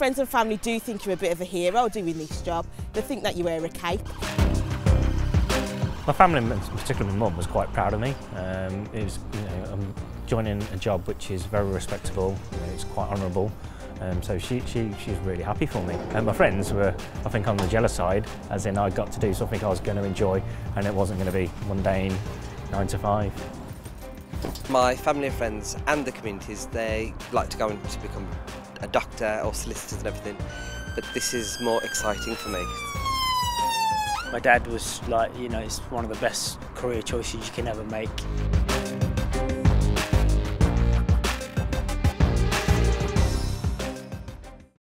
friends and family do think you're a bit of a hero doing this job. They think that you wear a cape. My family, particularly my mum, was quite proud of me. I'm joining a job which is very respectable, it's quite honourable. So she's really happy for me. And my friends were, I think, on the jealous side, as in I got to do something I was going to enjoy and it wasn't going to be mundane 9 to 5. My family and friends and the communities, they like to go and to become a doctor or solicitors and everything, but this is more exciting for me. My dad was like, you know, it's one of the best career choices you can ever make.